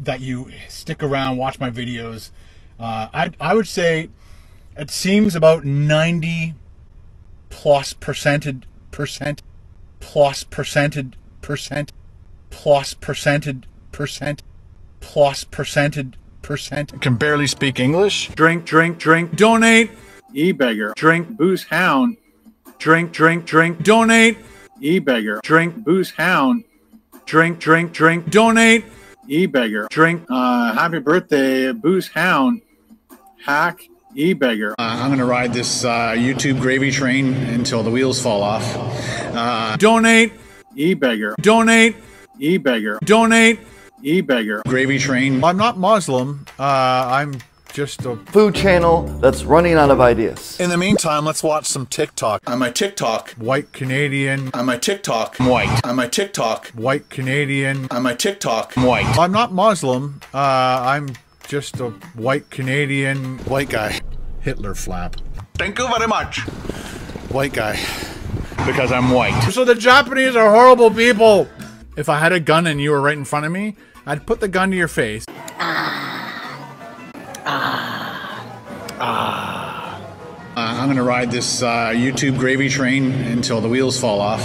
that you stick around, watch my videos. I would say it seems about 90%+ can barely speak English. Drink, donate. E-beggar, drink, booze, hound. Drink, donate. E-beggar, drink, booze, hound. Drink, donate. E-beggar, drink, happy birthday, booze, hound. Hack, e-beggar. I'm gonna ride this YouTube gravy train until the wheels fall off. Donate. E-beggar, donate. E-beggar, donate. E-beggar, gravy train. I'm not Muslim, I'm just a food channel that's running out of ideas. In the meantime, let's watch some TikTok. I'm a TikTok white Canadian. I'm a TikTok white. I'm a TikTok white Canadian. I'm a TikTok white. I'm not Muslim. I'm just a white Canadian white guy. Hitler flap. Thank you very much. White guy. Because I'm white. So the Japanese are horrible people. If I had a gun and you were right in front of me, I'd put the gun to your face. I'm gonna ride this YouTube gravy train until the wheels fall off.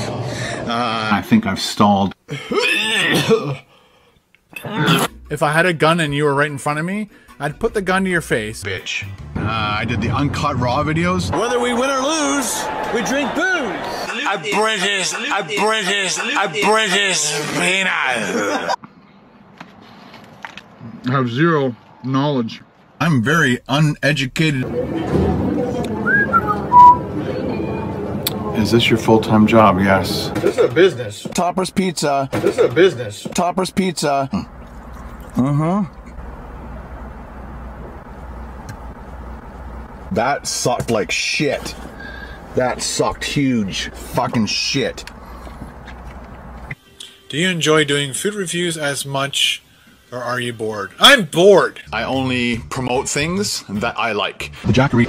I think I've stalled. If I had a gun and you were right in front of me, I'd put the gun to your face. Bitch. I did the Uncut Raw videos. Whether we win or lose, we drink booze. A British peanut. I have zero knowledge. I'm very uneducated. Is this your full-time job? Yes. This is a business. Topper's Pizza. This is a business. Topper's Pizza. That sucked like shit. That sucked huge fucking shit. Do you enjoy doing food reviews as much? Or are you bored? I'm bored! I only promote things that I like. The Jackery's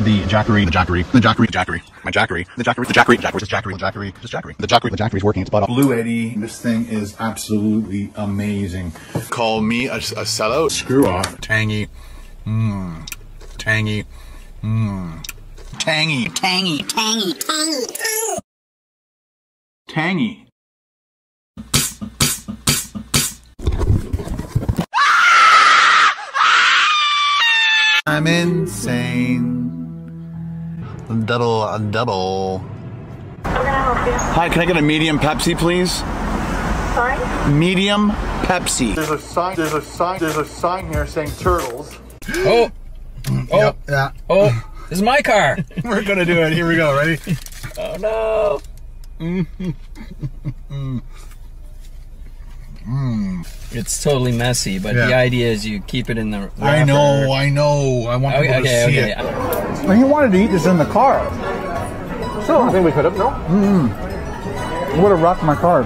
working its butt off. Blue Eddie, this thing is absolutely amazing. Call me a sellout. Screw off. Tangy. Mmm. Tangy. Mmm. Tangy. Tangy. Tangy. Tangy. Tangy. I'm insane. Double. Hi, can I get a medium Pepsi, please? Sorry? Medium Pepsi. There's a sign here saying turtles. Oh. Oh. Yep. Yeah. Oh. This is my car. We're gonna do it. Here we go. Ready? Oh no. It's totally messy, but yeah. The idea is you keep it in the wrapper. I know. I want people to see it. Well, he wanted to eat this in the car. So I think we could have, no? It would have rocked my car.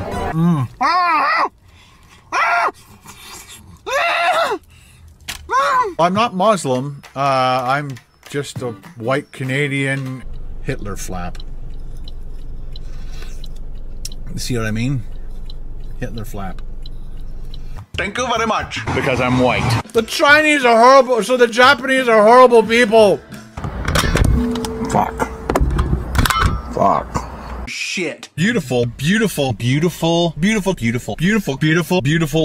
I'm not Muslim. I'm just a white Canadian Hitler flap. See what I mean? Hitler flap. Thank you very much. Because I'm white. The Chinese are horrible, so the Japanese are horrible people. Fuck. Shit. Beautiful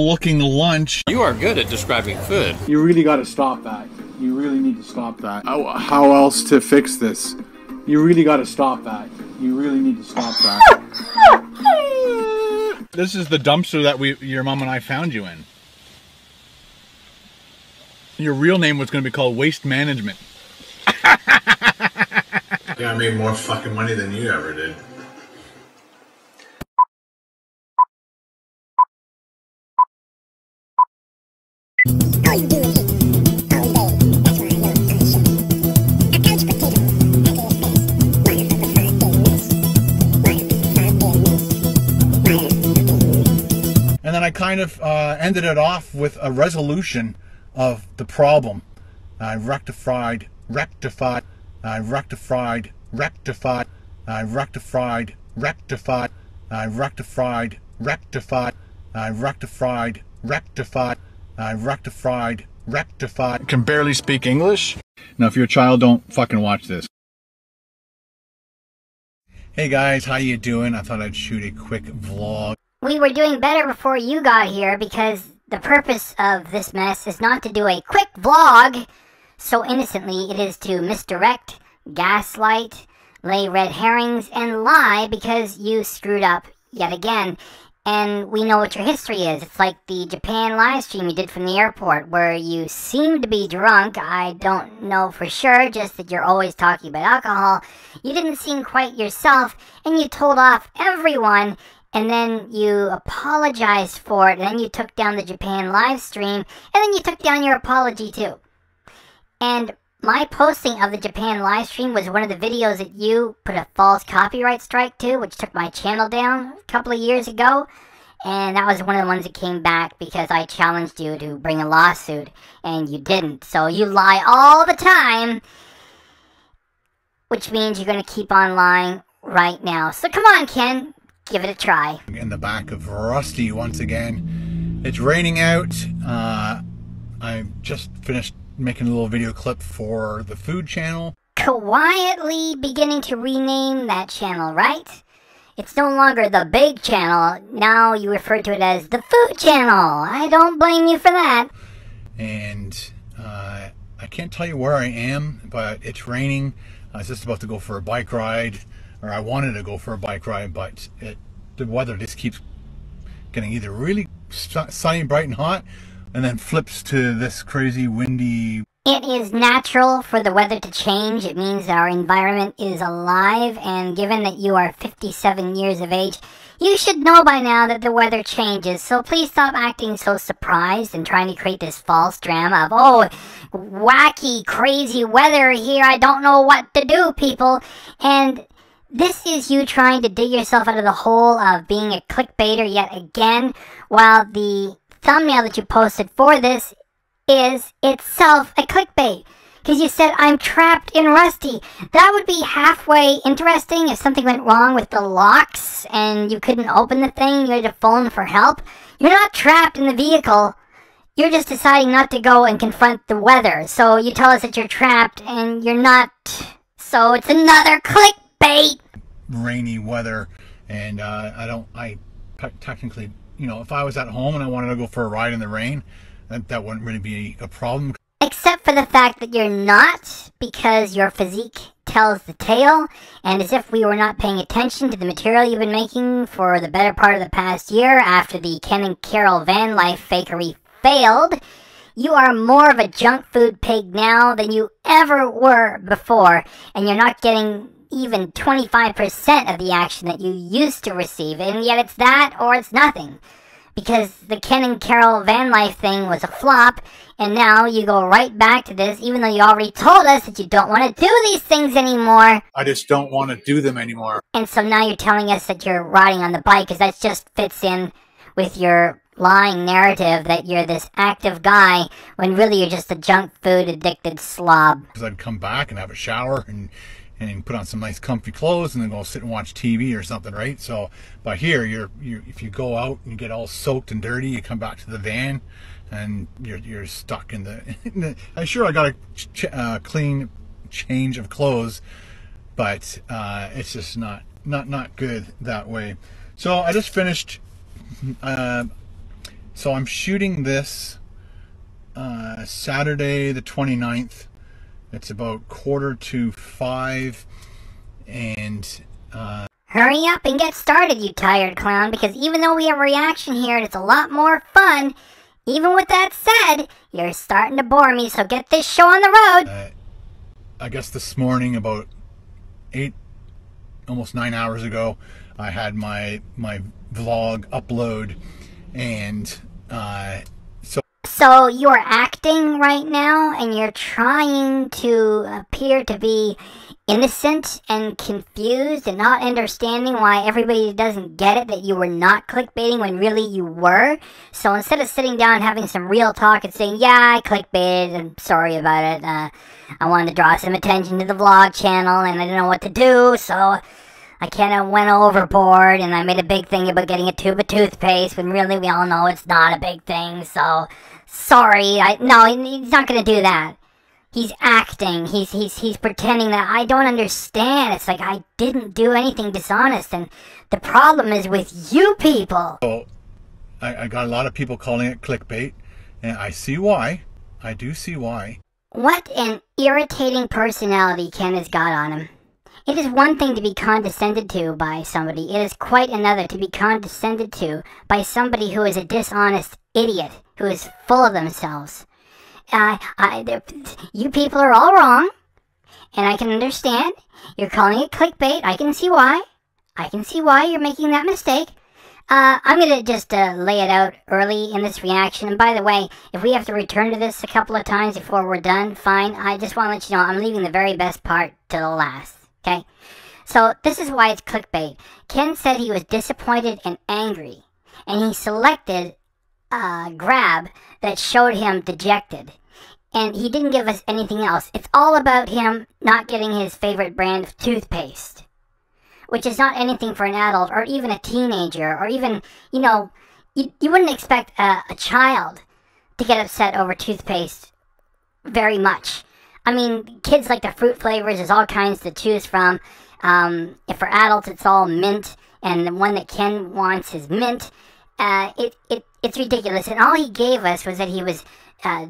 looking lunch. You are good at describing food. You really gotta stop that. You really need to stop that. How else to fix this? You really gotta stop that. You really need to stop that. This is the dumpster that your mom and I found you in. Your real name was going to be called Waste Management. Yeah, I made more fucking money than you ever did. And I kind of ended it off with a resolution of the problem. I rectified, I rectified. Can barely speak English. Now, if you're a child, don't fucking watch this. Hey guys, how you doing? I thought I'd shoot a quick vlog. We were doing better before you got here because the purpose of this mess is not to do a quick vlog so innocently. It is to misdirect, gaslight, lay red herrings, and lie because you screwed up yet again. And we know what your history is. It's like the Japan live stream you did from the airport where you seem to be drunk. I don't know for sure, just that you're always talking about alcohol. You didn't seem quite yourself, and you told off everyone, and then you apologized for it, and then you took down the Japan live stream, and then you took down your apology too. And my posting of the Japan live stream was one of the videos that you put a false copyright strike to, which took my channel down a couple of years ago. And that was one of the ones that came back because I challenged you to bring a lawsuit, and you didn't. So you lie all the time, which means you're going to keep on lying right now. So come on, Ken, give it a try. In the back of Rusty once again. It's raining out. I just finished making a little video clip for the food channel. Quietly beginning to rename that channel, right? It's no longer the big channel. Now you refer to it as the food channel. I don't blame you for that. And I can't tell you where I am, but it's raining. I was just about to go for a bike ride, or I wanted to go for a bike ride, but the weather just keeps getting either really sunny, bright and hot, and then flips to this crazy windy. It is natural for the weather to change. It means our environment is alive, and given that you are 57 years of age, you should know by now that the weather changes. So please stop acting so surprised and trying to create this false drama of, oh, wacky, crazy weather here. I don't know what to do, people. And this is you trying to dig yourself out of the hole of being a clickbaiter yet again, while the thumbnail that you posted for this is itself a clickbait, because you said I'm trapped in Rusty. That would be halfway interesting if something went wrong with the locks and you couldn't open the thing, you had to phone for help. You're not trapped in the vehicle, you're just deciding not to go and confront the weather. So you tell us that you're trapped and you're not, so it's another clickbait. Rainy weather, and I technically, you know, if I was at home and I wanted to go for a ride in the rain, that wouldn't really be a problem. Except for the fact that you're not, because your physique tells the tale, and as if we were not paying attention to the material you've been making for the better part of the past year after the Ken and Carol van life fakery failed, you are more of a junk food pig now than you ever were before, and you're not getting even 25% of the action that you used to receive, and yet it's that or it's nothing, because the Ken and Carol van life thing was a flop, and now you go right back to this, even though you already told us that you don't want to do these things anymore. I just don't want to do them anymore. And so now you're telling us that you're riding on the bike, because that just fits in with your lying narrative that you're this active guy, when really you're just a junk food addicted slob. Because I'd come back and have a shower and put on some nice comfy clothes and then go sit and watch TV or something, right? So, but here, if you go out and you get all soaked and dirty, you come back to the van and you're stuck in the, I'm sure I got a clean change of clothes, but it's just not good that way. So I just finished, so I'm shooting this Saturday the 29th. It's about 4:45, and hurry up and get started, you tired clown, because even though we have a reaction here and it's a lot more fun, even with that said, you're starting to bore me, so get this show on the road. I guess this morning, about 8, almost 9 hours ago, I had my vlog upload, and so you're acting right now, and you're trying to appear to be innocent and confused and not understanding why everybody doesn't get it that you were not clickbaiting when really you were. So instead of sitting down and having some real talk and saying, yeah, I clickbaited, I'm sorry about it, I wanted to draw some attention to the vlog channel and I didn't know what to do, so I kind of went overboard and I made a big thing about getting a tube of toothpaste when really we all know it's not a big thing, so sorry, no, he's not gonna do that. He's acting, he's pretending that I don't understand. It's like, I didn't do anything dishonest, and the problem is with you people. So, I got a lot of people calling it clickbait, and I see why. I do see why. What an irritating personality Ken has got on him. It is one thing to be condescended to by somebody. It is quite another to be condescended to by somebody who is a dishonest idiot, who is full of themselves. You people are all wrong, and I can understand. You're calling it clickbait. I can see why. I can see why you're making that mistake. I'm going to just lay it out early in this reaction. And by the way, if we have to return to this a couple of times before we're done, fine. I just want to let you know I'm leaving the very best part to the last. Okay? So this is why it's clickbait. Ken said he was disappointed and angry, and he selected a grab that showed him dejected. And he didn't give us anything else. It's all about him not getting his favorite brand of toothpaste, which is not anything for an adult or even a teenager or even, you know, you wouldn't expect a child to get upset over toothpaste very much. I mean, kids like the fruit flavors. There's all kinds to choose from. If for adults, it's all mint, and the one that Ken wants is mint. It's ridiculous. And all he gave us was that he was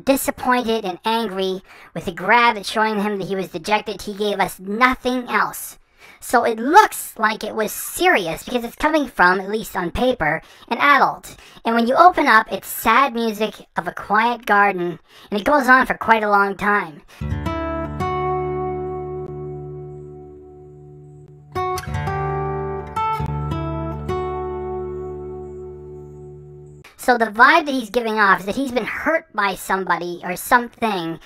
disappointed and angry with a grab at showing him that he was dejected. He gave us nothing else. So it looks like it was serious because it's coming from, at least on paper, an adult. And when you open up, it's sad music of a quiet garden, and it goes on for quite a long time. So the vibe that he's giving off is that he's been hurt by somebody or something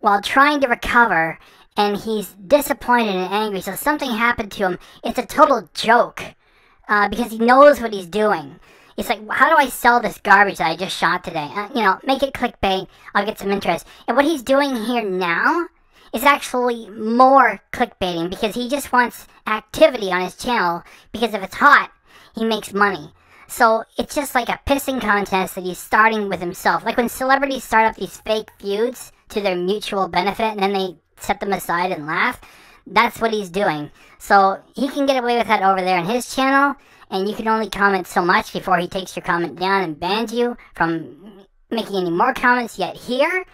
while trying to recover, and he's disappointed and angry, so something happened to him. It's a total joke, because he knows what he's doing. It's like, how do I sell this garbage that I just shot today? You know, make it clickbait, I'll get some interest. And what he's doing here now is actually more clickbaiting, because he just wants activity on his channel, because if it's hot, he makes money. So it's just like a pissing contest that he's starting with himself. Like when celebrities start up these fake feuds to their mutual benefit, and then they set them aside and laugh, that's what he's doing. So he can get away with that over there on his channel, and you can only comment so much before he takes your comment down and bans you from making any more comments. Yet here,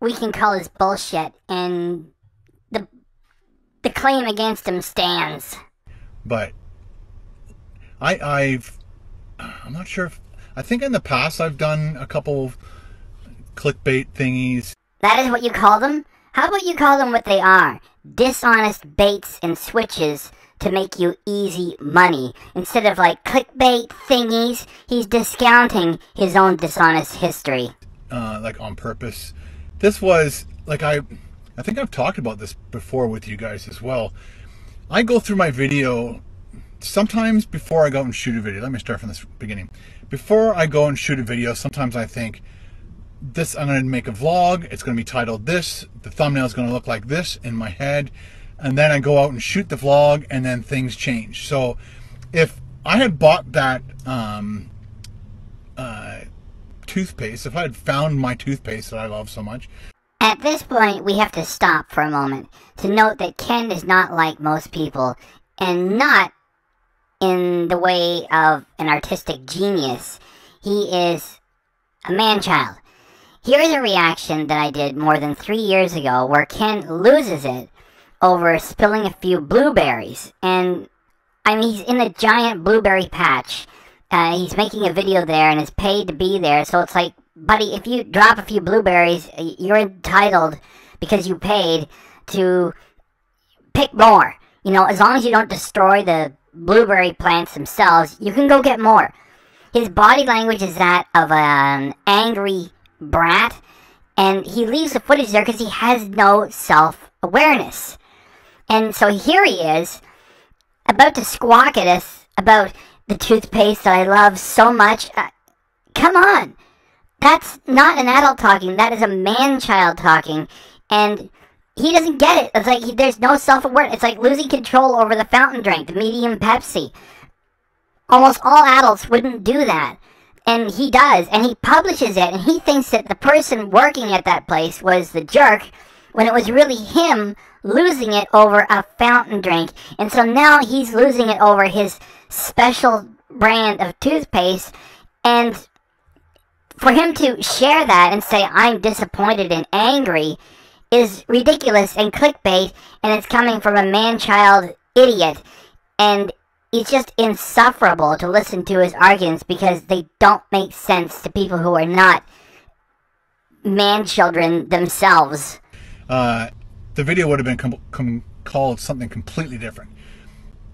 we can call this bullshit, and the claim against him stands. But I'm not sure if, I think in the past I've done a couple of clickbait thingies. That is what you call them? How about you call them what they are? Dishonest baits and switches to make you easy money. Instead of like clickbait thingies, he's discounting his own dishonest history. Like on purpose. This was, like I think I've talked about this before with you guys as well. I go through my video, sometimes before I go out and shoot a video, let me start from this beginning. Before I go and shoot a video, sometimes I think, this, I'm going to make a vlog, it's going to be titled this, the thumbnail is going to look like this in my head, and then I go out and shoot the vlog, and then things change. So if I had bought that toothpaste, if I had found my toothpaste that I love so much. At this point, we have to stop for a moment to note that Ken is not like most people, and not in the way of an artistic genius. He is a man-child. Here is a reaction that I did more than 3 years ago where Ken loses it over spilling a few blueberries. And, I mean, he's in a giant blueberry patch. He's making a video there and is paid to be there. So it's like, buddy, if you drop a few blueberries, you're entitled, because you paid, to pick more. You know, as long as you don't destroy the blueberry plants themselves, you can go get more. His body language is that of an angry brat, and he leaves the footage there because he has no self-awareness. And so here he is, about to squawk at us about the toothpaste that I love so much. Come on! That's not an adult talking, that is a man-child talking, and he doesn't get it. It's like there's no self-awareness. It's like losing control over the fountain drink, the medium Pepsi. Almost all adults wouldn't do that. And he does, and he publishes it, and he thinks that the person working at that place was the jerk, when it was really him losing it over a fountain drink. And so now he's losing it over his special brand of toothpaste, and for him to share that and say, "I'm disappointed and angry," is ridiculous and clickbait, and it's coming from a man-child idiot, and it's just insufferable to listen to his arguments because they don't make sense to people who are not man-children themselves. The video would have been called something completely different,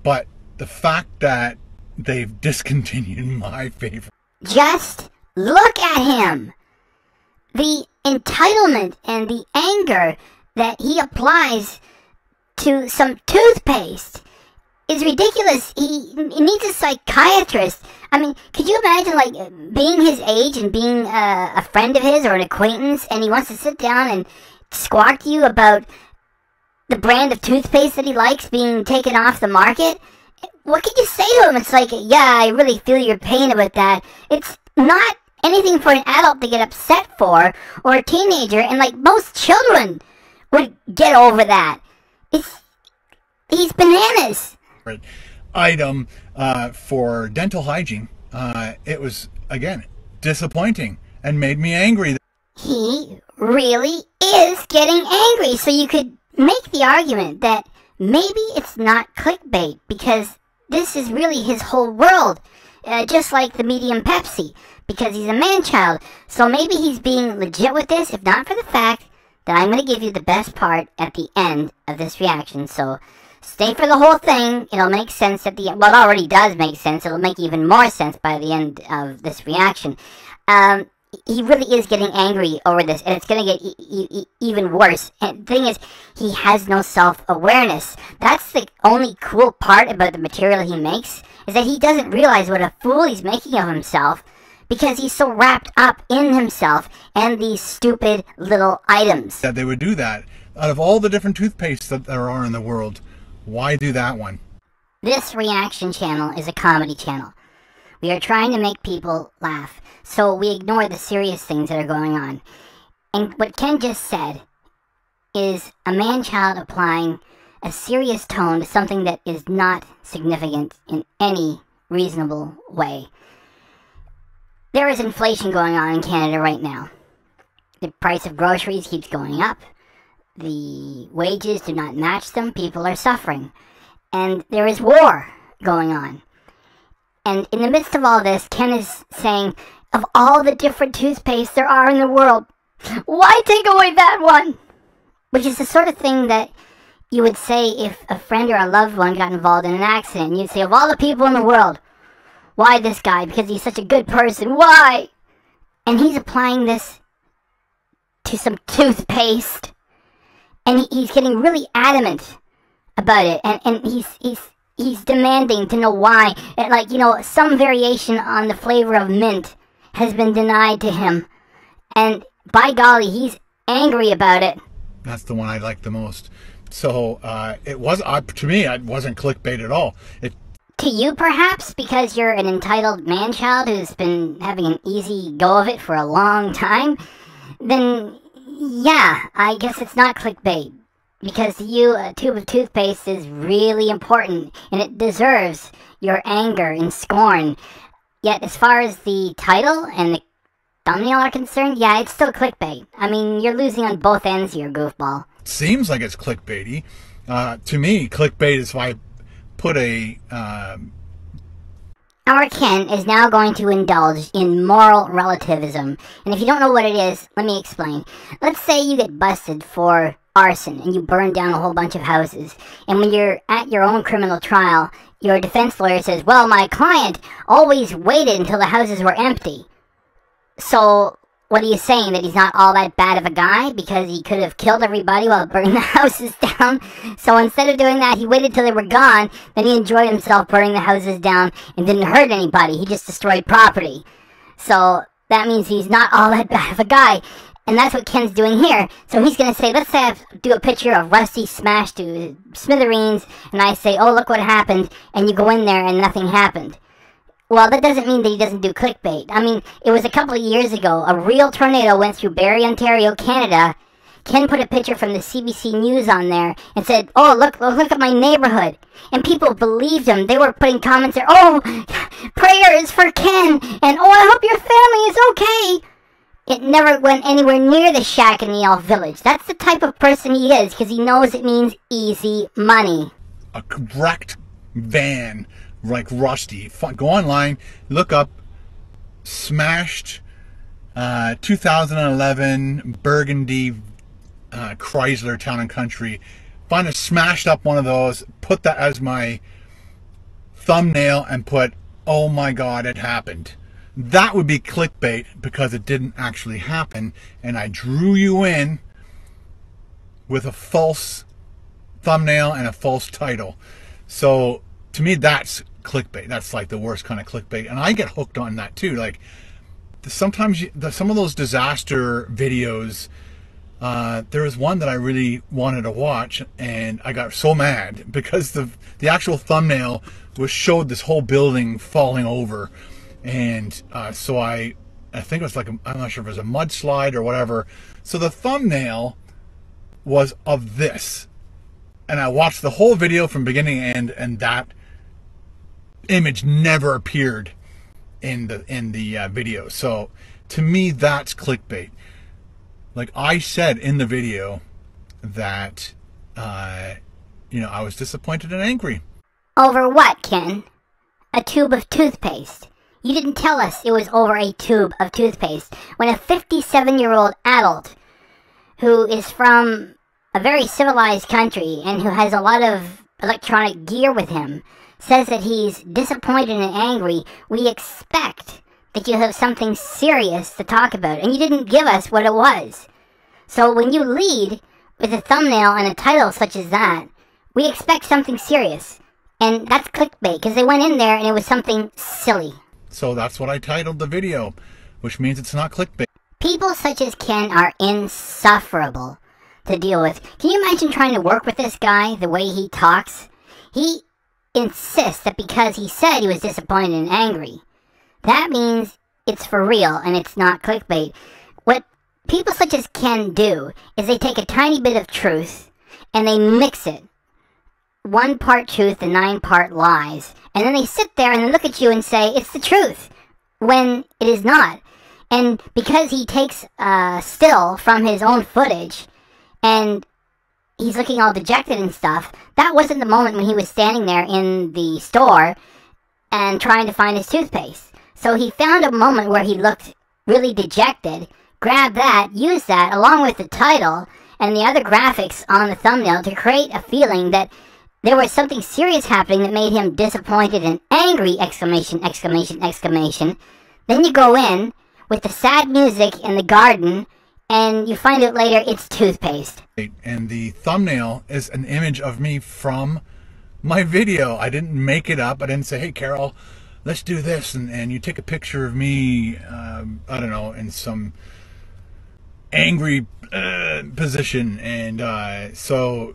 but the fact that they've discontinued my favorite. Just look at him! The entitlement and the anger that he applies to some toothpaste is ridiculous. He needs a psychiatrist. I mean, could you imagine, like, being his age and being a friend of his or an acquaintance, and he wants to sit down and squawk to you about the brand of toothpaste that he likes being taken off the market? What could you say to him? It's like, yeah, I really feel your pain about that. It's not anything for an adult to get upset for, or a teenager, and, like, most children would get over that. He's bananas. Item for dental hygiene. It was, again, disappointing and made me angry. He really is getting angry. So you could make the argument that maybe it's not clickbait because this is really his whole world, just like the medium Pepsi, because he's a man-child. So maybe he's being legit with this, if not for the fact that I'm going to give you the best part at the end of this reaction. So stay for the whole thing. It'll make sense at the end. Well, it already does make sense. It'll make even more sense by the end of this reaction. He really is getting angry over this, and it's going to get even worse. And the thing is, he has no self-awareness. That's the only cool part about the material he makes, is that he doesn't realize what a fool he's making of himself because he's so wrapped up in himself and these stupid little items. That they would do that. Out of all the different toothpastes that there are in the world, why do that one? This reaction channel is a comedy channel. We are trying to make people laugh, so we ignore the serious things that are going on. And what Ken just said is a man-child applying a serious tone to something that is not significant in any reasonable way. There is inflation going on in Canada right now. The price of groceries keeps going up. The wages do not match them. People are suffering. And there is war going on. And in the midst of all this, Ken is saying, of all the different toothpastes there are in the world, why take away that one? Which is the sort of thing that you would say if a friend or a loved one got involved in an accident. You'd say, of all the people in the world, why this guy? Because he's such a good person. Why? And he's applying this to some toothpaste. And he's getting really adamant about it, and he's demanding to know why. And, like, you know, some variation on the flavor of mint has been denied to him, and by golly, he's angry about it. That's the one I like the most. So it was to me, it wasn't clickbait at all. To you, perhaps, because you're an entitled man-child who's been having an easy go of it for a long time, then. Yeah, I guess it's not clickbait, because to you, a tube of toothpaste is really important, and it deserves your anger and scorn. Yet, as far as the title and the thumbnail are concerned, yeah, it's still clickbait. I mean, you're losing on both ends here, goofball. Seems like it's clickbaity. To me, clickbait is why I put a... Our Ken is now going to indulge in moral relativism. And if you don't know what it is, let me explain. Let's say you get busted for arson and you burn down a whole bunch of houses. And when you're at your own criminal trial, your defense lawyer says, well, my client always waited until the houses were empty. So, what are you saying? That he's not all that bad of a guy because he could have killed everybody while burning the houses down? So instead of doing that, he waited till they were gone, then he enjoyed himself burning the houses down and didn't hurt anybody. He just destroyed property. So that means he's not all that bad of a guy. And that's what Ken's doing here. So he's going to say, let's say I do a picture of Rusty smashed to smithereens, and I say, oh, look what happened, and you go in there and nothing happened. Well, that doesn't mean that he doesn't do clickbait. I mean, it was a couple of years ago. A real tornado went through Barrie, Ontario, Canada. Ken put a picture from the CBC News on there and said, "Oh, look at my neighborhood." And people believed him. They were putting comments there, "Oh, prayer is for Ken," and "Oh, I hope your family is okay." It never went anywhere near the shack in the elf village. That's the type of person he is, because he knows it means easy money. A wrecked van like Rusty. Go online, look up smashed 2011 burgundy Chrysler Town and Country. Find a smashed up one of those, put that as my thumbnail, and put, "Oh my God, it happened." That would be clickbait, because it didn't actually happen, and I drew you in with a false thumbnail and a false title. So to me, that's clickbait. That's like the worst kind of clickbait, and I get hooked on that too. Like sometimes some of those disaster videos, there was one that I really wanted to watch, and I got so mad because the actual thumbnail showed this whole building falling over. And so I think it was like, I'm not sure if it was a mudslide or whatever. So the thumbnail was of this. And I watched the whole video from beginning to end, and that image never appeared in the video. So to me, that's clickbait. Like I said in the video that, you know, I was disappointed and angry. Over what, Ken? A tube of toothpaste. You didn't tell us it was over a tube of toothpaste. When a 57-year-old adult who is from a very civilized country and who has a lot of electronic gear with him says that he's disappointed and angry, we expect that you have something serious to talk about, and you didn't give us what it was. So when you lead with a thumbnail and a title such as that, we expect something serious, and that's clickbait, because they went in there and it was something silly. So that's what I titled the video, which means it's not clickbait. People such as Ken are insufferable to deal with. Can you imagine trying to work with this guy, the way he talks? He insists that because he said he was disappointed and angry, that means it's for real and it's not clickbait. What people such as Ken do is they take a tiny bit of truth and they mix it. 1 part truth and 9 part lies. And then they sit there and they look at you and say, it's the truth, when it is not. And because he takes still from his own footage, and he's looking all dejected and stuff, that wasn't the moment when he was standing there in the store and trying to find his toothpaste. So he found a moment where he looked really dejected, grabbed that, used that along with the title and the other graphics on the thumbnail to create a feeling that there was something serious happening that made him disappointed and angry, exclamation, exclamation, exclamation. Then you go in with the sad music and the garden, and you find out later it's toothpaste. And the thumbnail is an image of me from my video. I didn't make it up. I didn't say, "Hey, Carol, let's do this," and you take a picture of me, I don't know, in some angry position. And so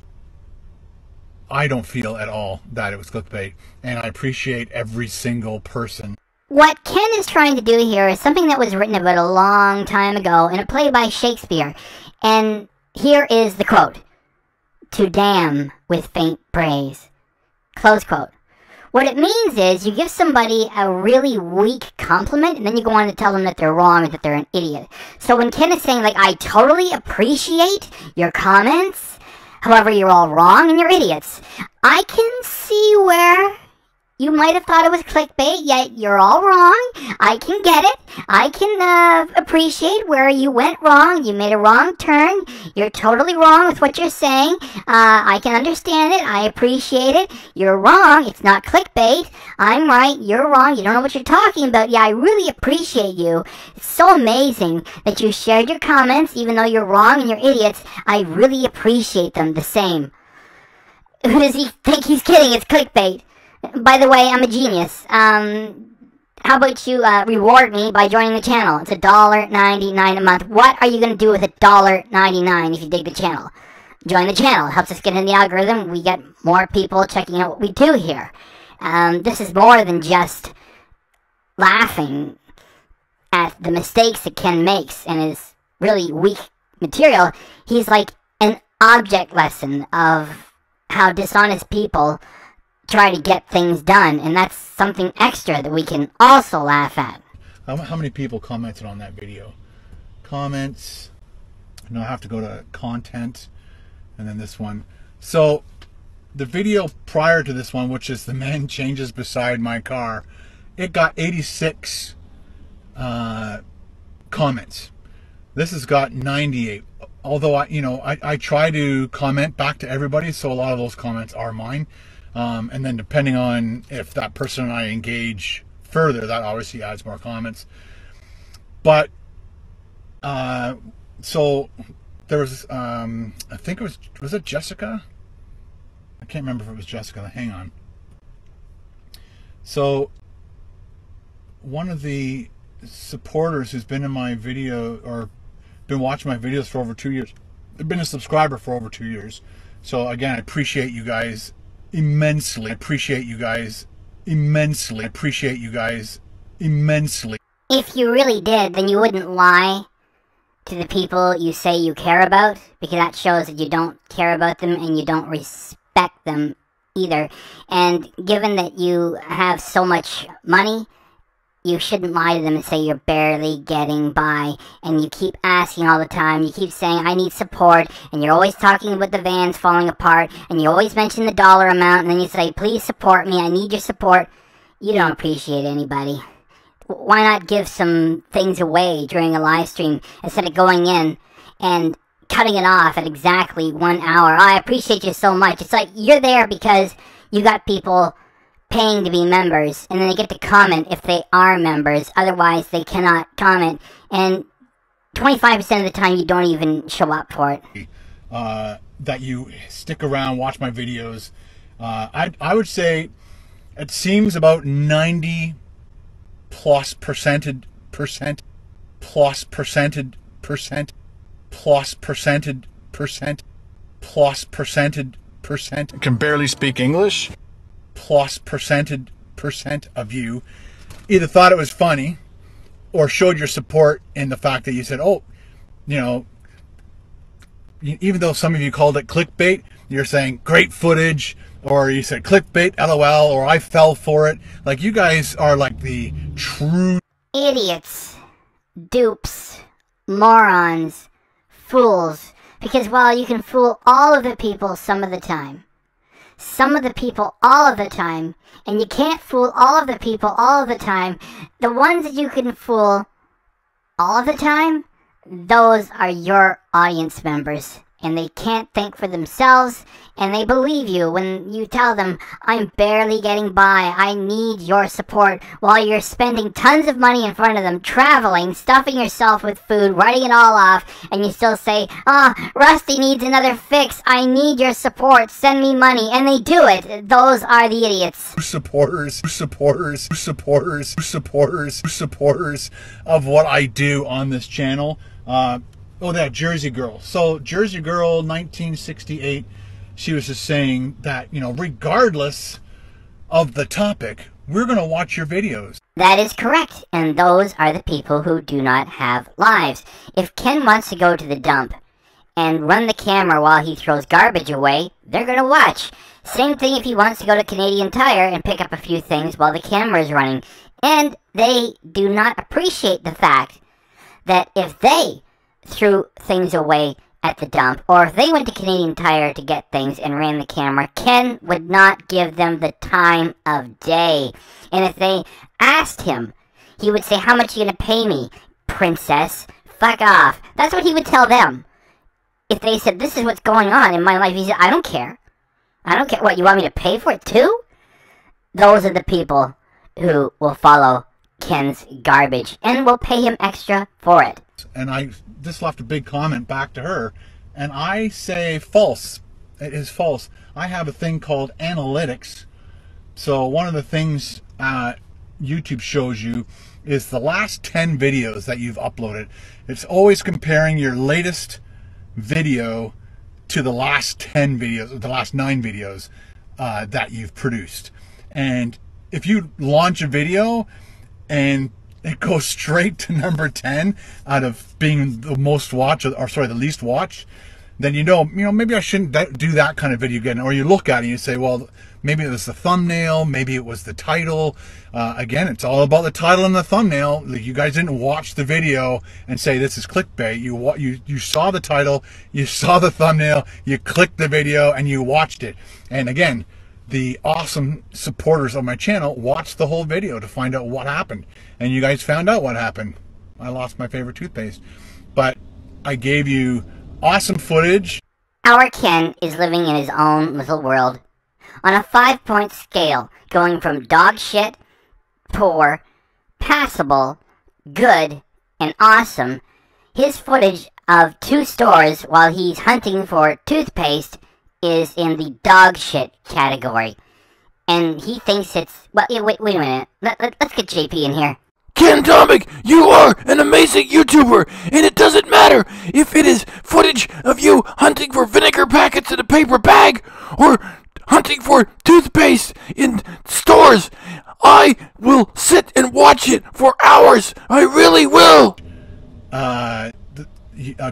I don't feel at all that it was clickbait, and I appreciate every single person. What Ken is trying to do here is something that was written about a long time ago in a play by Shakespeare, and here is the quote: "To damn with faint praise," close quote. What it means is you give somebody a really weak compliment, and then you go on to tell them that they're wrong and that they're an idiot. So when Ken is saying, like, "I totally appreciate your comments, however, you're all wrong and you're idiots," I can see where you might have thought it was clickbait, yet you're all wrong. I can get it. I can appreciate where you went wrong. You made a wrong turn. You're totally wrong with what you're saying. I can understand it. I appreciate it. You're wrong. It's not clickbait. I'm right. You're wrong. You don't know what you're talking about. Yeah, I really appreciate you. It's so amazing that you shared your comments, even though you're wrong and you're idiots. I really appreciate them the same. Who does he think he's kidding? It's clickbait. By the way, I'm a genius. How about you reward me by joining the channel? It's $1.99 a month. What are you going to do with $1.99 if you dig the channel? Join the channel. It helps us get in the algorithm. We get more people checking out what we do here. This is more than just laughing at the mistakes that Ken makes and his really weak material, he's like an object lesson of how dishonest people try to get things done, and that's something extra that we can also laugh at. How many people commented on that video? Comments, and I'll have to go to content, and then this one. So the video prior to this one, which is the man changes beside my car, it got 86 comments. This has got 98. Although I try to comment back to everybody, so a lot of those comments are mine. And then depending on if that person and I engage further, that obviously adds more comments. But so there was I think it was it Jessica? I can't remember if it was Jessica. Hang on. So one of the supporters who's been in my video or been watching my videos for over 2 years, they've been a subscriber for over 2 years. So again, I appreciate you guys immensely. If you really did, then you wouldn't lie to the people you say you care about, because that shows that you don't care about them and you don't respect them either. And given that you have so much money, you shouldn't lie to them and say you're barely getting by, and you keep asking all the time, you keep saying, I need support, and you're always talking about the vans falling apart, and you always mention the dollar amount, and then you say, please support me, I need your support. You don't appreciate anybody. Why not give some things away during a live stream instead of going in and cutting it off at exactly 1 hour? I appreciate you so much. It's like you're there because you got people paying to be members, and then they get to comment if they are members. Otherwise, they cannot comment, and 25% of the time, you don't even show up for it. That you stick around, watch my videos. I would say it seems about 90%+ can barely speak English. +% of you either thought it was funny or showed your support in the fact that you said, oh, you know, even though some of you called it clickbait, you're saying great footage, or you said clickbait, LOL, or I fell for it. Like, you guys are like the true idiots, dupes, morons, fools, because while you can fool all of the people some of the time, and you can't fool all of the people all of the time, the ones that you can fool all of the time, those are your audience members, and they can't think for themselves, and they believe you when you tell them, I'm barely getting by, I need your support, while you're spending tons of money in front of them, traveling, stuffing yourself with food, writing it all off, and you still say, ah, Rusty needs another fix, I need your support, send me money, and they do it. Those are the idiots. Supporters of what I do on this channel. Oh, that Jersey girl. So Jersey girl, 1968, she was just saying that, you know, regardless of the topic, we're going to watch your videos. That is correct. And those are the people who do not have lives. If Ken wants to go to the dump and run the camera while he throws garbage away, they're going to watch. Same thing if he wants to go to Canadian Tire and pick up a few things while the camera is running. And they do not appreciate the fact that if they threw things away at the dump, or if they went to Canadian Tire to get things and ran the camera, Ken would not give them the time of day. And if they asked him, he would say, how much are you going to pay me, princess? Fuck off. That's what he would tell them. If they said, this is what's going on in my life, he said, I don't care. I don't care. What, you want me to pay for it too? Those are the people who will follow Ken's garbage and will pay him extra for it. And I just left a big comment back to her, and I say false. It is false. I have a thing called analytics. So one of the things YouTube shows you is the last 10 videos that you've uploaded. It's always comparing your latest video to the last 10 videos, or the last 9 videos that you've produced. And if you launch a video and it goes straight to number 10 out of being the most watched, or sorry, the least watched, then you know, maybe I shouldn't do that kind of video again. Or you look at it and you say, well, maybe it was the thumbnail, maybe it was the title. Again, it's all about the title and the thumbnail. Like, you guys didn't watch the video and say this is clickbait. You saw the title, you saw the thumbnail, you clicked the video, and you watched it. And again, the awesome supporters of my channel watched the whole video to find out what happened. And you guys found out what happened. I lost my favorite toothpaste. But I gave you awesome footage. Our Ken is living in his own little world. On a 5-point scale, going from dog shit, poor, passable, good, and awesome, his footage of 2 stores while he's hunting for toothpaste is in the dog shit category. And he thinks it's... Well, yeah, wait a minute. Let's get JP in here. Ken Domik, you are an amazing YouTuber, and it doesn't matter if it is footage of you hunting for vinegar packets in a paper bag or hunting for toothpaste in stores. I will sit and watch it for hours. I really will.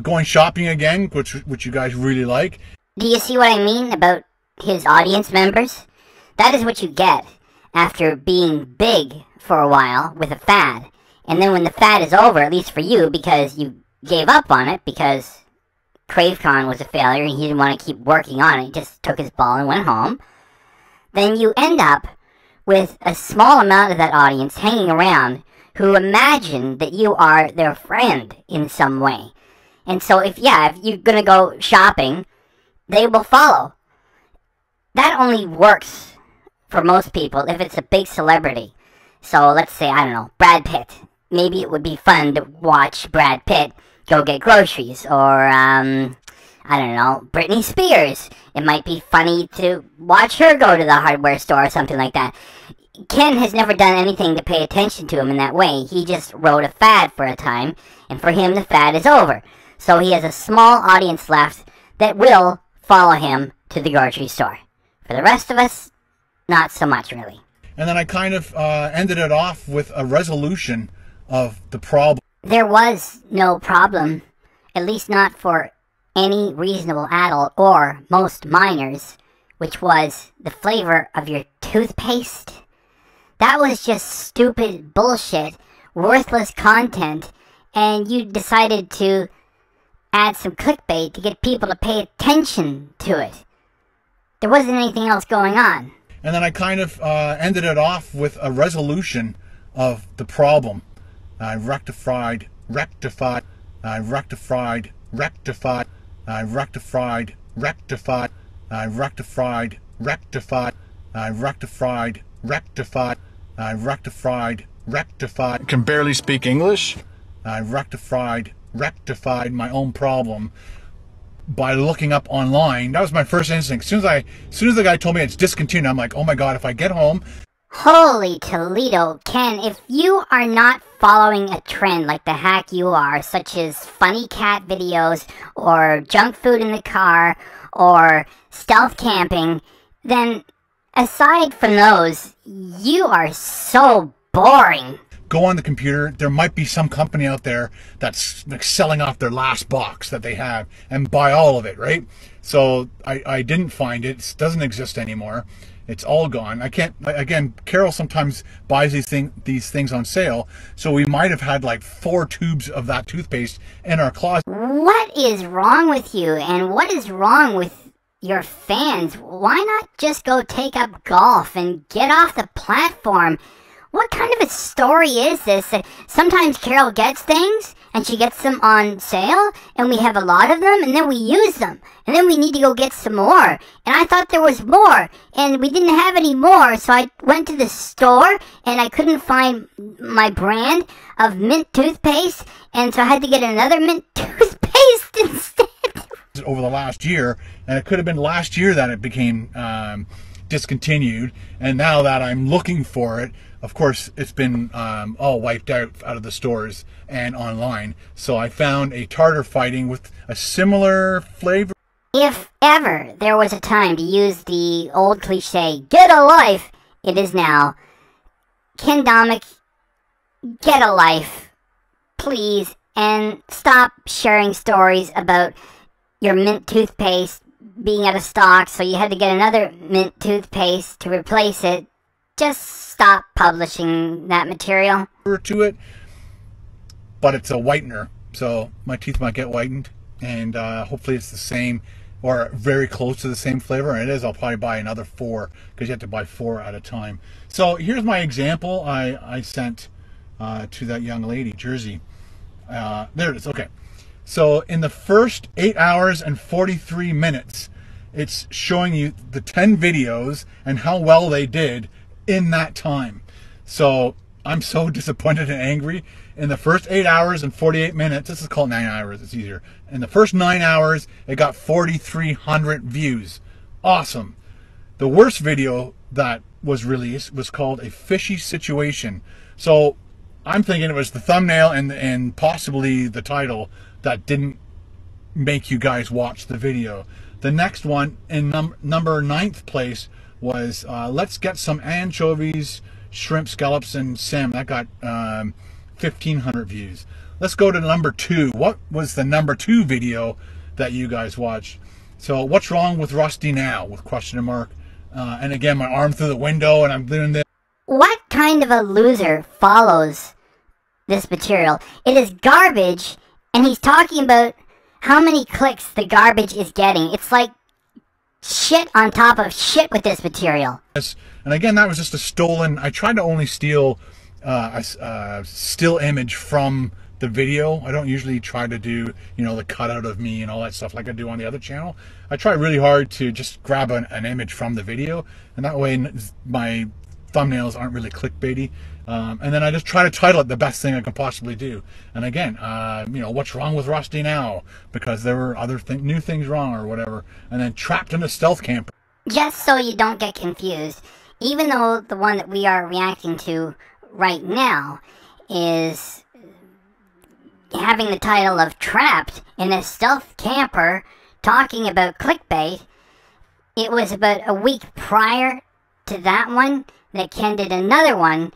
Going shopping again, which you guys really like. Do you see what I mean about his audience members? That is what you get after being big for a while with a fad. And then when the fad is over, at least for you, because you gave up on it, because CraveCon was a failure and he didn't want to keep working on it, he just took his ball and went home, then you end up with a small amount of that audience hanging around who imagine that you are their friend in some way. And so if you're going to go shopping, they will follow. That only works for most people if it's a big celebrity. So let's say, I don't know, Brad Pitt. Maybe it would be fun to watch Brad Pitt go get groceries, or, I don't know, Britney Spears. It might be funny to watch her go to the hardware store or something like that. Ken has never done anything to pay attention to him in that way. He just rode a fad for a time, and for him the fad is over. So he has a small audience left that will follow him to the grocery store. For the rest of us, not so much really. And then I kind of ended it off with a resolution of the problem. There was no problem, at least not for any reasonable adult or most minors, which was the flavor of your toothpaste. That was just stupid bullshit, worthless content, and you decided to add some clickbait to get people to pay attention to it. There wasn't anything else going on. And then I kind of ended it off with a resolution of the problem. I rectified. Can barely speak English. I rectified my own problem by looking up online. That was my first instinct. As soon as the guy told me it's discontinued, I'm like, oh my god, if I get home. Holy Toledo, Ken, if you are not following a trend like the hack you are, such as funny cat videos, or junk food in the car, or stealth camping, then aside from those, you are so boring. Go on the computer, there might be some company out there that's like selling off their last box that they have, and buy all of it, right? So I didn't find it, it doesn't exist anymore. It's all gone. I can't, again, Carol sometimes buys these things on sale, so we might have had like 4 tubes of that toothpaste in our closet. What is wrong with you, and what is wrong with your fans? Why not just go take up golf and get off the platform? What kind of a story is this? Sometimes Carol gets things, and she gets them on sale, and we have a lot of them, and then we use them. And then we need to go get some more. And I thought there was more, and we didn't have any more, so I went to the store, and I couldn't find my brand of mint toothpaste, and so I had to get another mint toothpaste instead. Over the last year, and it could have been last year that it became discontinued, and now that I'm looking for it, of course, it's been all wiped out of the stores and online. So I found a tartar fighting with a similar flavor. If ever there was a time to use the old cliche, get a life, it is now. Ken Domik Get a life, please, and stop sharing stories about your mint toothpaste being out of stock, so you had to get another mint toothpaste to replace it. Just stop publishing that material. To it, but it's a whitener, so my teeth might get whitened, and hopefully it's the same or very close to the same flavor. And it is, I'll probably buy another 4 because you have to buy 4 at a time. So here's my example I sent to that young lady, Jersey. There it is, okay. So in the first 8 hours and 43 minutes, it's showing you the 10 videos and how well they did in that time. So I'm so disappointed and angry. In the first 8 hours and 48 minutes, this is called 9 hours, it's easier. In the first 9 hours, it got 4,300 views. Awesome. The worst video that was released was called A Fishy Situation. So I'm thinking it was the thumbnail and possibly the title that didn't make you guys watch the video. The next one, in number 9th place, was Let's Get Some Anchovies, Shrimp, Scallops, and Salmon. That got 1,500 views. Let's go to number 2. What was the number 2 video that you guys watched? So, what's wrong with Rusty now? With question mark. And again, my arm through the window, and I'm doing this. What kind of a loser follows this material? It is garbage, and he's talking about how many clicks the garbage is getting. It's like shit on top of shit with this material. Yes. And again, that was just a stolen, I tried to only steal a still image from the video. I don't usually try to do, you know, the cutout of me and all that stuff like I do on the other channel. I try really hard to just grab an image from the video, and that way my thumbnails aren't really clickbaity. And then I just try to title it the best thing I can possibly do. And again, you know, what's wrong with Rusty now? Because there were other new things wrong or whatever. And then trapped in a stealth camper. Just so you don't get confused, even though the one that we are reacting to right now is having the title of Trapped in a Stealth Camper, talking about clickbait, it was about a week prior to that one that Ken did another one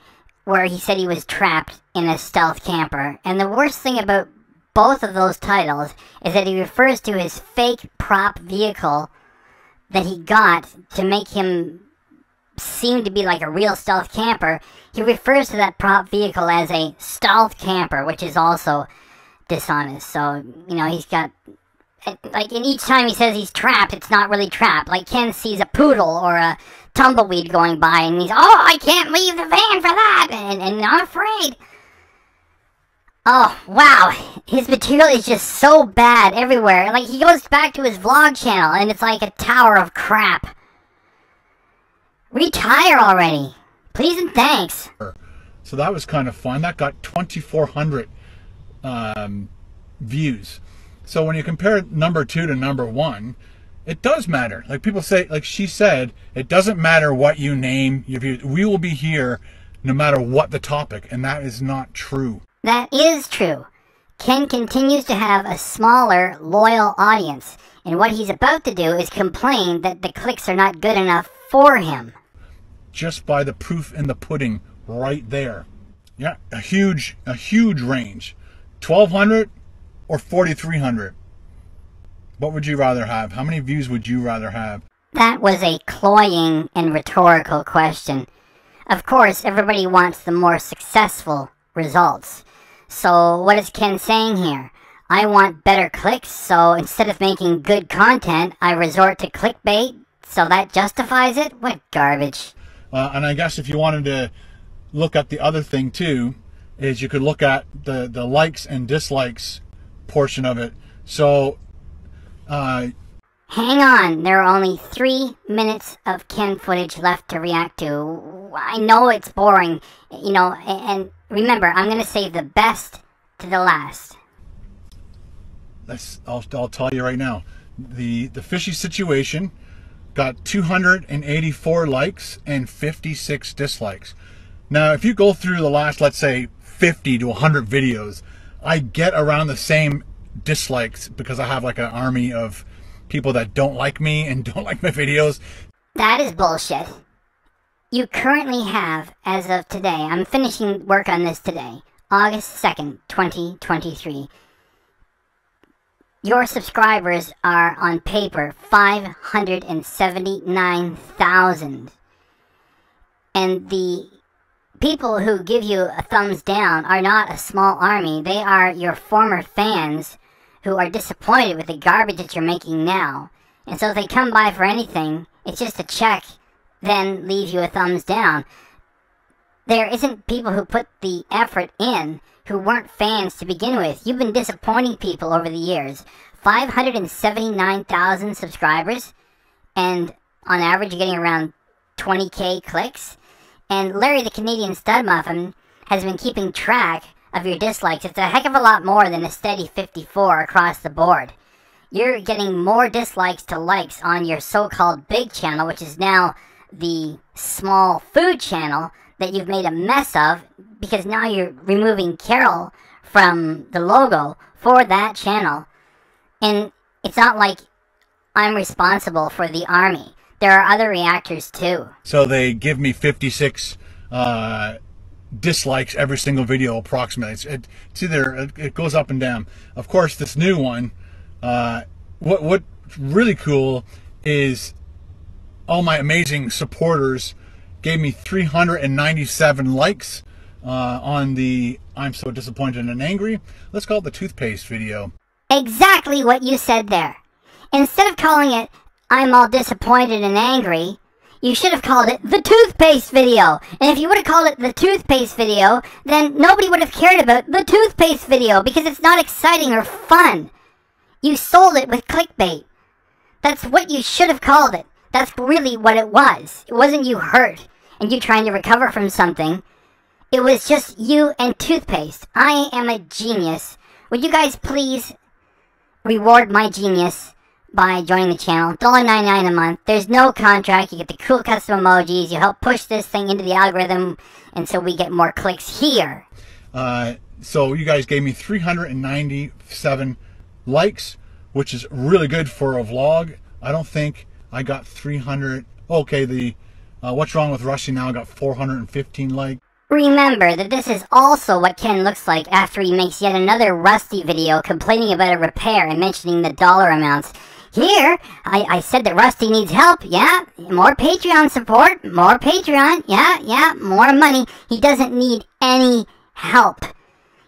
where he said he was trapped in a stealth camper. And the worst thing about both of those titles is that he refers to his fake prop vehicle that he got to make him seem to be like a real stealth camper. He refers to that prop vehicle as a stealth camper, which is also dishonest. So, you know, he's got, like, in each time he says he's trapped, it's not really trapped. Like, Ken sees a poodle or a tumbleweed going by, and he's, oh, I can't leave the van for that, and I'm afraid. Oh, wow, his material is just so bad everywhere. Like, he goes back to his vlog channel, and it's like a tower of crap. Retire already. Please and thanks. So that was kind of fun. That got 2,400 views. So when you compare number 2 to number 1, it does matter. Like people say, like she said, it doesn't matter what you name your views. We will be here no matter what the topic, and that is not true. That is true. Ken continues to have a smaller, loyal audience, and what he's about to do is complain that the clicks are not good enough for him. Just by the proof in the pudding right there. Yeah, a huge range. 1,200 or 4,300. What would you rather have? How many views would you rather have? That was a cloying and rhetorical question. Of course, everybody wants the more successful results. So what is Ken saying here? I want better clicks, so instead of making good content, I resort to clickbait, so that justifies it? What garbage. And I guess if you wanted to look at the other thing too, is you could look at the likes and dislikes portion of it. So, hang on, there are only 3 minutes of Ken footage left to react to. I know it's boring, you know, and remember, I'm going to save the best to the last. I'll tell you right now, the fishy situation got 284 likes and 56 dislikes. Now, if you go through the last, let's say, 50 to 100 videos, I get around the same dislikes because I have like an army of people that don't like me and don't like my videos. That is bullshit. you currently have, as of today, I'm finishing work on this today, August 2nd, 2023, your subscribers are, on paper, 579,000. And the people who give you a thumbs down are not a small army. They are your former fans who are disappointed with the garbage that you're making now. And so if they come by for anything, it's just a check, then leave you a thumbs down. There isn't people who put the effort in who weren't fans to begin with. You've been disappointing people over the years. 579,000 subscribers, and on average you're getting around 20K clicks. And Larry the Canadian Stud Muffin has been keeping track of your dislikes. It's a heck of a lot more than a steady 54 across the board. You're getting more dislikes to likes on your so-called big channel, which is now the small food channel that you've made a mess of, because now you're removing Carol from the logo for that channel. And it's not like I'm responsible for the army. There are other reactors too. So they give me 56 dislikes every single video approximately. It's either, it goes up and down. Of course, this new one, what's really cool is all my amazing supporters gave me 397 likes on the I'm so disappointed and angry. Let's call it the toothpaste video. Exactly what you said there. Instead of calling it I'm all disappointed and angry, you should have called it the toothpaste video. And if you would have called it the toothpaste video, then nobody would have cared about the toothpaste video, because it's not exciting or fun. You sold it with clickbait. That's what you should have called it. That's really what it was. It wasn't you hurt and you trying to recover from something. It was just you and toothpaste. I am a genius. Would you guys please reward my genius by joining the channel? $1.99 a month. There's no contract. You get the cool custom emojis. You help push this thing into the algorithm, and so we get more clicks here. So you guys gave me 397 likes, which is really good for a vlog. I don't think I got 300. Okay, the What's Wrong with Rusty now, I got 415 likes. Remember that this is also what Ken looks like after he makes yet another Rusty video complaining about a repair and mentioning the dollar amounts. Here, I said that Rusty needs help, yeah, more Patreon support, more Patreon, yeah, more money. He doesn't need any help.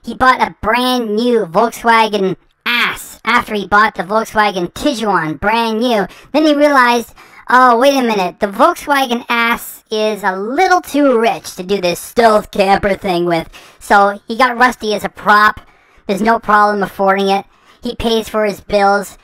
He bought a brand new Volkswagen ass after he bought the Volkswagen Tiguan, brand new. Then he realized, oh, wait a minute, the Volkswagen ass is a little too rich to do this stealth camper thing with. So he got Rusty as a prop. There's no problem affording it. He pays for his bills.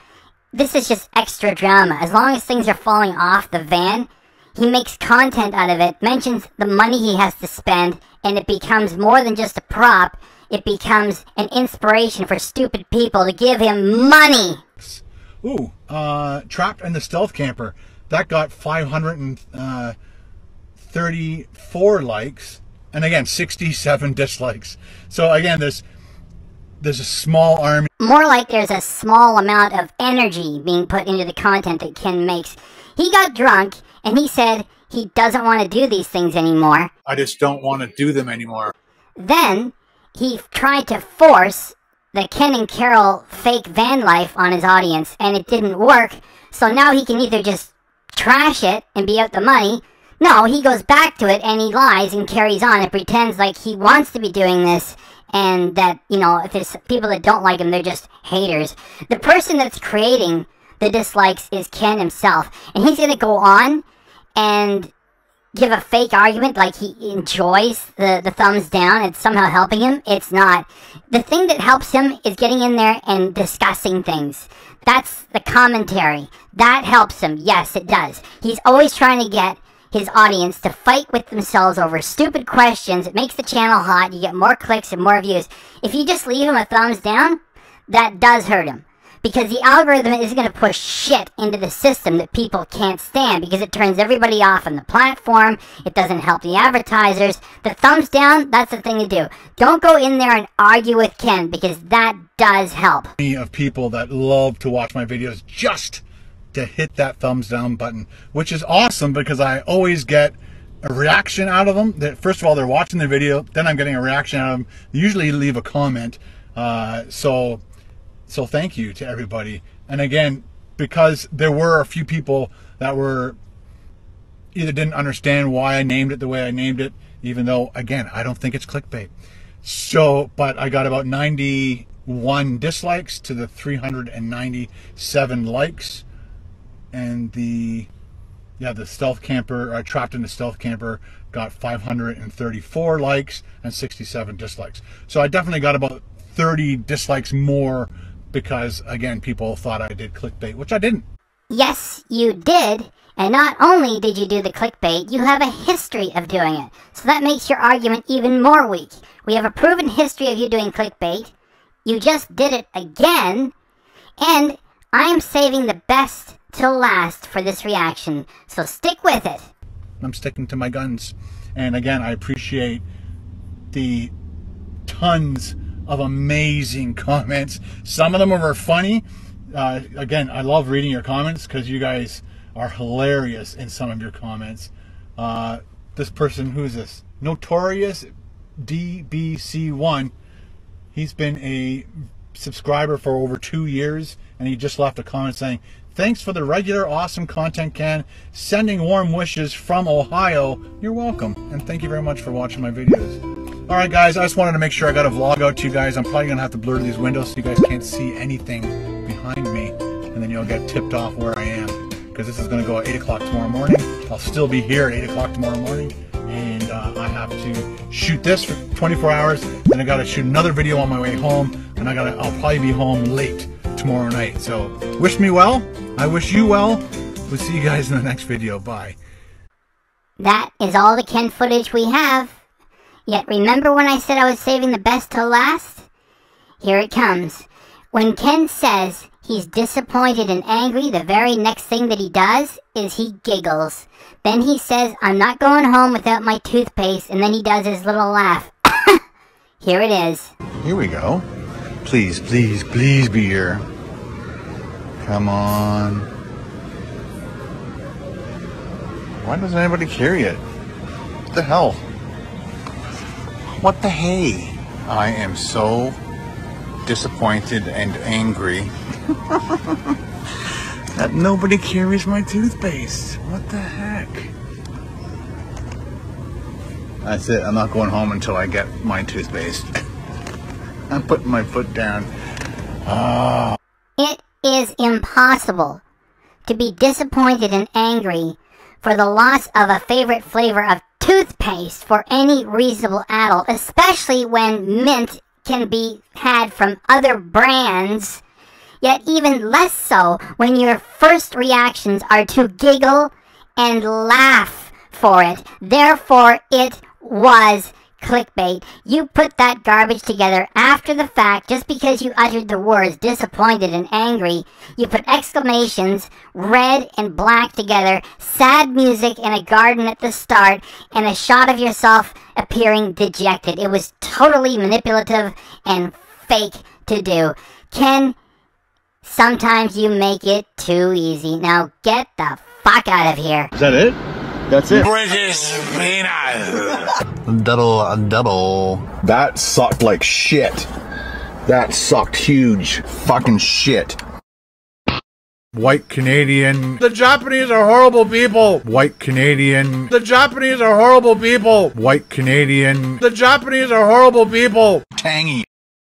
This is just extra drama. As long as things are falling off the van, he makes content out of it, mentions the money he has to spend, and it becomes more than just a prop. It becomes an inspiration for stupid people to give him money. Ooh, Trapped in the Stealth Camper. That got 534 likes, and again, 67 dislikes. So again, there's a small army. More like there's a small amount of energy being put into the content that Ken makes. He got drunk, and he said he doesn't want to do these things anymore. I just don't want to do them anymore. Then he tried to force the Ken and Carol fake van life on his audience, and it didn't work. So now he can either just trash it and be out the money. No, he goes back to it and he lies and carries on and pretends like he wants to be doing this, and that, you know, if there's people that don't like him, they're just haters. The person that's creating the dislikes is Ken himself, and he's going to go on and give a fake argument like he enjoys the thumbs down. It's somehow helping him. It's not. The thing that helps him is getting in there and discussing things. That's the commentary. That helps him. Yes, it does. He's always trying to get his audience to fight with themselves over stupid questions. It makes the channel hot. You get more clicks and more views. If you just leave him a thumbs down, that does hurt him, because the algorithm isn't going to push shit into the system that people can't stand, because it turns everybody off on the platform. It doesn't help the advertisers. The thumbs down, that's the thing to do. Don't go in there and argue with Ken, because that does help. Of people that love to watch my videos just to hit that thumbs down button, which is awesome, because I always get a reaction out of them. That first of all, they're watching the video, then I'm getting a reaction out of them. They usually leave a comment. So thank you to everybody. And again, because there were a few people that were either didn't understand why I named it the way I named it, even though, again, I don't think it's clickbait. So, but I got about 91 dislikes to the 397 likes. And the, yeah, the stealth camper, trapped in the stealth camper, got 534 likes and 67 dislikes. So I definitely got about 30 dislikes more because, again, people thought I did clickbait, which I didn't. Yes, you did. And not only did you do the clickbait, you have a history of doing it. So that makes your argument even more weak. We have a proven history of you doing clickbait. You just did it again. And I'm saving the best till last for this reaction. So stick with it. I'm sticking to my guns. And again, I appreciate the tons of amazing comments. Some of them were funny. Again, I love reading your comments because you guys are hilarious in some of your comments. This person, who is this? Notorious DBC1. He's been a subscriber for over 2 years, and he just left a comment saying, "Thanks for the regular awesome content, Ken. Sending warm wishes from Ohio." You're welcome, and thank you very much for watching my videos. All right, guys, I just wanted to make sure I got a vlog out to you guys. I'm probably gonna have to blur these windows so you guys can't see anything behind me, and then you'll get tipped off where I am. Because this is going to go at 8 o'clock tomorrow morning. I'll still be here at 8 o'clock tomorrow morning. And I have to shoot this for 24 hours. Then I got to shoot another video on my way home. And I'll probably be home late tomorrow night. So wish me well. I wish you well. We'll see you guys in the next video. Bye. That is all the Ken footage we have. Yet remember when I said I was saving the best till last? Here it comes. When Ken says he's disappointed and angry, the very next thing that he does is he giggles. Then he says, "I'm not going home without my toothpaste," and then he does his little laugh. Here it is. Here we go. Please, please, please be here. Come on. Why doesn't anybody carry it? What the hell? What the hey? I am so disappointed and angry that nobody carries my toothpaste. What the heck? That's it. I'm not going home until I get my toothpaste. I'm putting my foot down. Oh. It is impossible to be disappointed and angry for the loss of a favorite flavor of toothpaste for any reasonable adult, especially when mint can be had from other brands, yet even less so when your first reactions are to giggle and laugh for it. Therefore, it was clickbait. You put that garbage together after the fact just because you uttered the words disappointed and angry. You put exclamations, red and black together, sad music and a garden at the start, and a shot of yourself appearing dejected. It was totally manipulative and fake to do. Ken, sometimes you make it too easy. Now get the fuck out of here. Is that it? That's it. British peanut. Double. That sucked like shit. That sucked huge fucking shit. White Canadian. The Japanese are horrible people. White Canadian. The Japanese are horrible people. White Canadian. The Japanese are horrible people. Tangy.